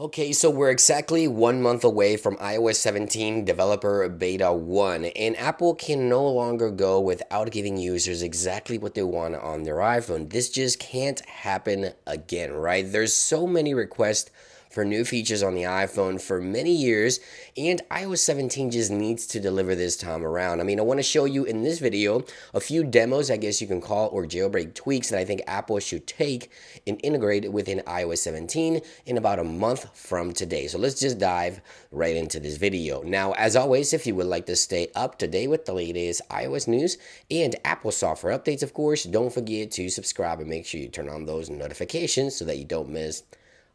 Okay, so we're exactly 1 month away from iOS 17 Developer Beta 1, and Apple can no longer go without giving users exactly what they want on their iPhone. This just can't happen again, right? There's so many requests for new features on the iPhone for many years, and iOS 17 just needs to deliver this time around. I mean, I want to show you in this video a few demos, I guess you can call, or jailbreak tweaks that I think Apple should take and integrate within iOS 17 in about a month from today. So let's just dive right into this video. Now, as always, if you would like to stay up to date with the latest iOS news and Apple software updates, of course, don't forget to subscribe and make sure you turn on those notifications so that you don't miss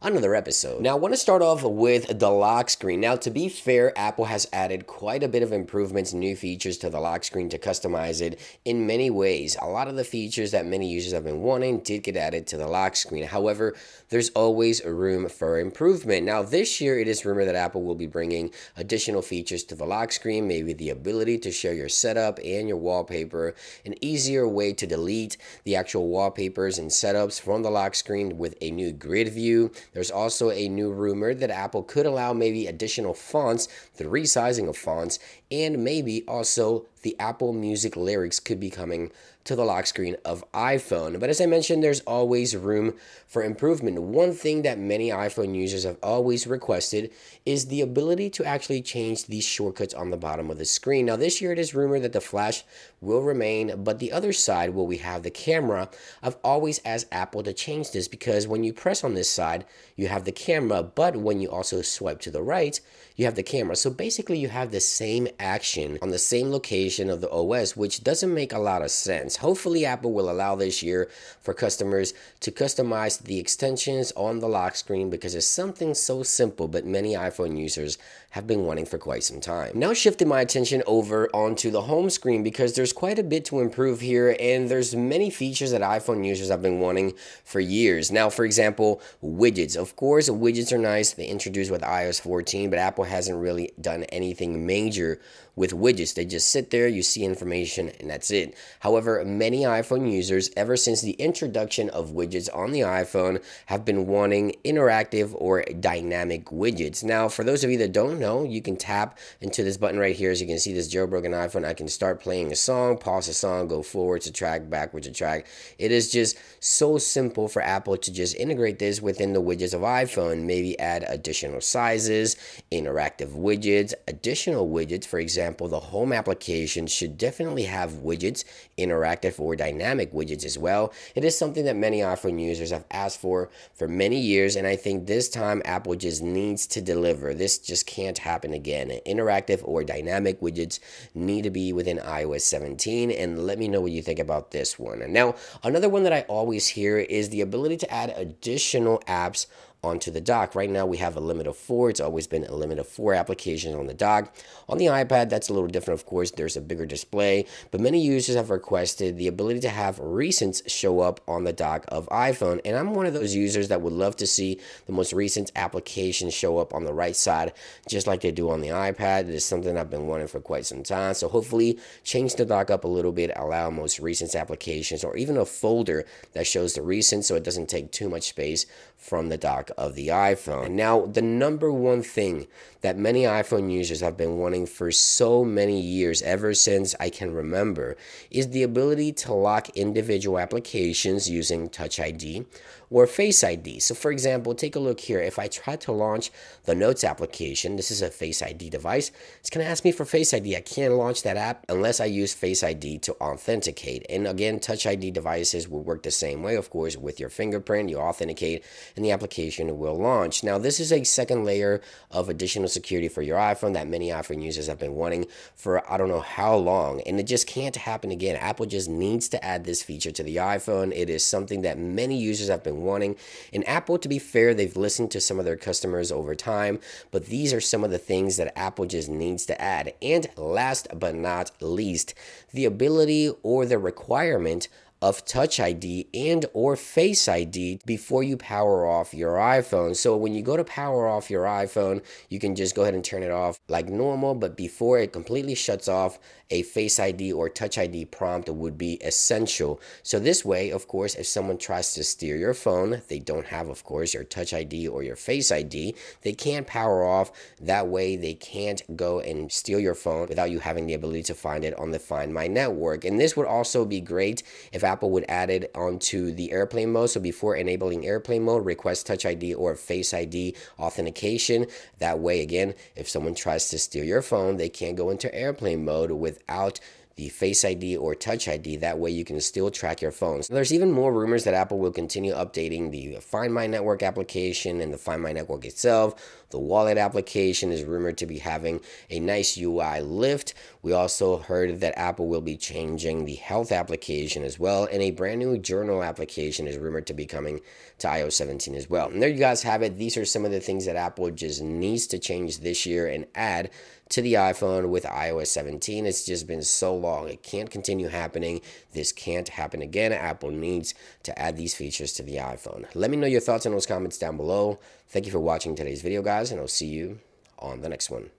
another episode. Now, I want to start off with the lock screen. Now, to be fair, Apple has added quite a bit of improvements, new features to the lock screen to customize it in many ways. A lot of the features that many users have been wanting did get added to the lock screen. However, there's always room for improvement. Now, this year, it is rumored that Apple will be bringing additional features to the lock screen, maybe the ability to share your setup and your wallpaper, an easier way to delete the actual wallpapers and setups from the lock screen with a new grid view. There's also a new rumor that Apple could allow maybe additional fonts, the resizing of fonts, and maybe also the Apple Music lyrics could be coming to the lock screen of iPhone. But as I mentioned, there's always room for improvement. One thing that many iPhone users have always requested is the ability to actually change these shortcuts on the bottom of the screen. Now, this year it is rumored that the flash will remain, but the other side where we have the camera, I've always asked Apple to change this because when you press on this side, you have the camera, but when you also swipe to the right, you have the camera. So basically you have the same action on the same location of the OS, which doesn't make a lot of sense. Hopefully Apple will allow this year for customers to customize the extensions on the lock screen because it's something so simple, but many iPhone users have been wanting for quite some time. Now shifting my attention over onto the home screen because there's quite a bit to improve here and there's many features that iPhone users have been wanting for years. Now, for example, widgets. Of course, widgets are nice. They introduced with iOS 14, but Apple hasn't really done anything major with widgets. They just sit there, you see information, and that's it. However, many iPhone users, ever since the introduction of widgets on the iPhone, have been wanting interactive or dynamic widgets. Now, for those of you that don't know, you can tap into this button right here. As you can see, this jailbroken iPhone, I can start playing a song, pause the song, go forward to track, backwards to track. It is just so simple for Apple to just integrate this within the widgets of iPhone, maybe add additional sizes, interactive widgets, additional widgets. For example, the home application should definitely have widgets, interactive or dynamic widgets as well. It is something that many iPhone users have asked for many years, and I think this time Apple just needs to deliver. This just can't happen again. Interactive or dynamic widgets need to be within iOS 17, and let me know what you think about this one. And now, another one that I always hear is the ability to add additional apps onto the dock. Right now we have a limit of 4. It's always been a limit of 4 applications on the dock. On the iPad, that's a little different. Of course, there's a bigger display, but many users have requested the ability to have recents show up on the dock of iPhone. And I'm one of those users that would love to see the most recent applications show up on the right side, just like they do on the iPad. It is something I've been wanting for quite some time. So hopefully change the dock up a little bit, allow most recent applications, or even a folder that shows the recent, so it doesn't take too much space from the dock of the iPhone. Now, the number one thing that many iPhone users have been wanting for so many years, ever since I can remember, is the ability to lock individual applications using Touch ID or Face ID. So for example, take a look here. If I try to launch the Notes application, this is a Face ID device, it's going to ask me for Face ID. I can't launch that app unless I use Face ID to authenticate. And again, Touch ID devices will work the same way. Of course, with your fingerprint, you authenticate and the application will launch. Now, this is a second layer of additional security for your iPhone that many iPhone users have been wanting for I don't know how long, and it just can't happen again. Apple just needs to add this feature to the iPhone. It is something that many users have been wanting, and Apple, to be fair, they've listened to some of their customers over time, but these are some of the things that Apple just needs to add. And last but not least, the ability or the requirement of Touch ID and or Face ID before you power off your iPhone. So when you go to power off your iPhone, you can just go ahead and turn it off like normal, but before it completely shuts off, a Face ID or Touch ID prompt would be essential. So this way, of course, if someone tries to steal your phone, they don't have, of course, your Touch ID or your Face ID, they can't power off. That way they can't go and steal your phone without you having the ability to find it on the Find My network. And this would also be great if Apple would add it onto the airplane mode. So before enabling airplane mode, request Touch ID or Face ID authentication. That way, again, if someone tries to steal your phone, they can't go into airplane mode without the Face ID or Touch ID. That way you can still track your phones. Now, there's even more rumors that Apple will continue updating the Find My Network application and the Find My Network itself. The Wallet application is rumored to be having a nice UI lift. We also heard that Apple will be changing the Health application as well, and a brand new Journal application is rumored to be coming to iOS 17 as well. And there you guys have it. These are some of the things that Apple just needs to change this year and add to the iPhone with iOS 17. It's just been so long. It can't continue happening. This can't happen again. Apple needs to add these features to the iPhone. Let me know your thoughts in those comments down below. Thank you for watching today's video, guys, and I'll see you on the next one.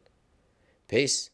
Peace.